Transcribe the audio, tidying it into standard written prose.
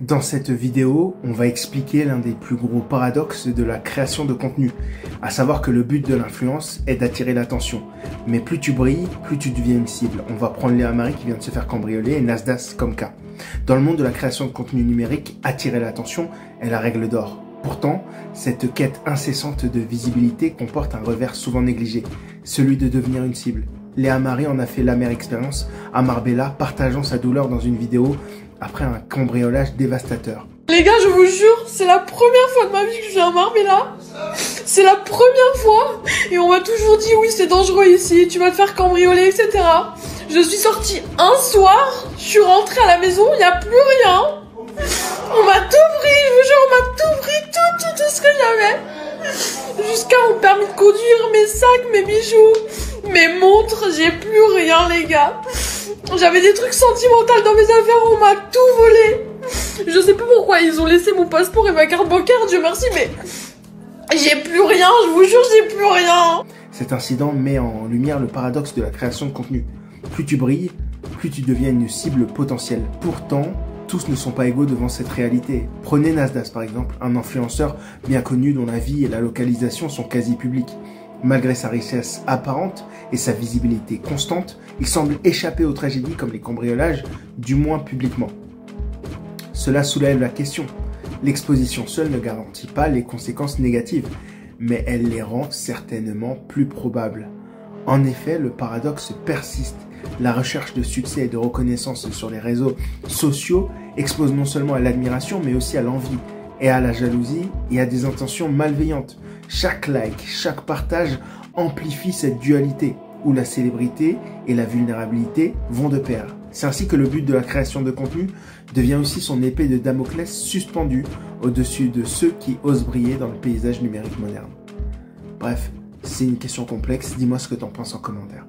Dans cette vidéo, on va expliquer l'un des plus gros paradoxes de la création de contenu, à savoir que le but de l'influence est d'attirer l'attention. Mais plus tu brilles, plus tu deviens une cible. On va prendre Léa-Marie qui vient de se faire cambrioler et Nasdas comme cas. Dans le monde de la création de contenu numérique, attirer l'attention est la règle d'or. Pourtant, cette quête incessante de visibilité comporte un revers souvent négligé, celui de devenir une cible. Léa-Marie en a fait l'amère expérience à Marbella, partageant sa douleur dans une vidéo après un cambriolage dévastateur. Les gars, je vous jure, c'est la première fois de ma vie que je viens à Marbella. C'est la première fois. Et on m'a toujours dit, oui, c'est dangereux ici, tu vas te faire cambrioler, etc. Je suis sortie un soir, je suis rentrée à la maison, il n'y a plus rien. On m'a tout pris, je vous jure, on m'a tout pris, tout ce que j'avais. Jusqu'à mon permis de conduire, mes sacs, mes bijoux, mes montres, j'ai plus rien, les gars. J'avais des trucs sentimentaux dans mes affaires, on m'a tout volé. Je sais pas pourquoi, ils ont laissé mon passeport et ma carte bancaire, Dieu merci, mais j'ai plus rien, je vous jure, j'ai plus rien. Cet incident met en lumière le paradoxe de la création de contenu. Plus tu brilles, plus tu deviens une cible potentielle. Pourtant, tous ne sont pas égaux devant cette réalité. Prenez Nasdas par exemple, un influenceur bien connu dont la vie et la localisation sont quasi publiques. Malgré sa richesse apparente et sa visibilité constante, il semble échapper aux tragédies comme les cambriolages, du moins publiquement. Cela soulève la question. L'exposition seule ne garantit pas les conséquences négatives, mais elle les rend certainement plus probables. En effet, le paradoxe persiste. La recherche de succès et de reconnaissance sur les réseaux sociaux expose non seulement à l'admiration, mais aussi à l'envie, et à la jalousie, et à des intentions malveillantes. Chaque like, chaque partage amplifie cette dualité où la célébrité et la vulnérabilité vont de pair. C'est ainsi que le but de la création de contenu devient aussi son épée de Damoclès suspendue au-dessus de ceux qui osent briller dans le paysage numérique moderne. Bref, c'est une question complexe, dis-moi ce que t'en penses en commentaire.